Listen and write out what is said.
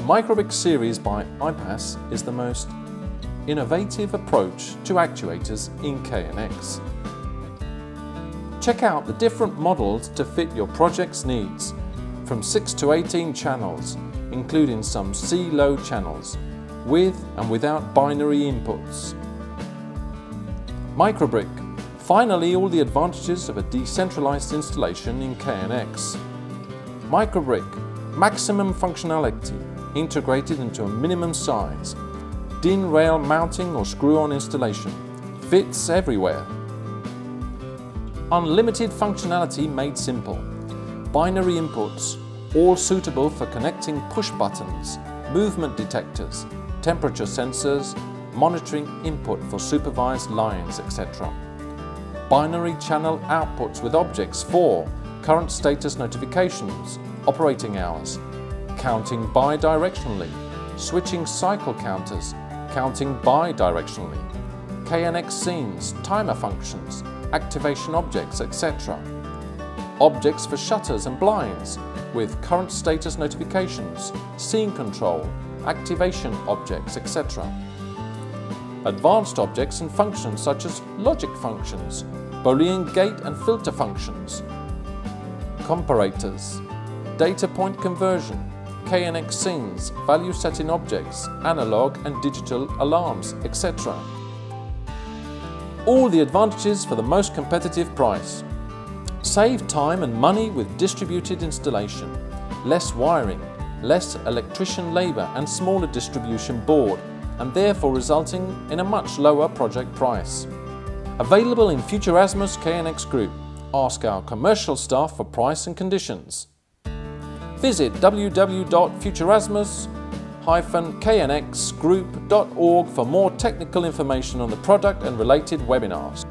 The µBrick series by IPAS is the most innovative approach to actuators in KNX. Check out the different models to fit your project's needs, from 6 to 18 channels, including some C-low channels, with and without binary inputs. µBrick, finally all the advantages of a decentralized installation in KNX. µBrick, maximum functionality, integrated into a minimum size. DIN rail mounting or screw-on installation, fits everywhere. Unlimited functionality made simple. Binary inputs, all suitable for connecting push buttons, movement detectors, temperature sensors, monitoring input for supervised lines, etc. Binary channel outputs with objects for current status notifications, operating hours, counting bi-directionally, switching cycle counters, counting bi-directionally, KNX scenes, timer functions, activation objects, etc. Objects for shutters and blinds with current status notifications, scene control, activation objects, etc. Advanced objects and functions such as logic functions, Boolean gate and filter functions, comparators, data point conversion, KNX scenes, value setting objects, analog and digital alarms, etc. All the advantages for the most competitive price. Save time and money with distributed installation, less wiring, less electrician labour and smaller distribution board, and therefore resulting in a much lower project price. Available in Futurasmus KNX Group. Ask our commercial staff for price and conditions. Visit www.futurasmus-knxgroup.org for more technical information on the product and related webinars.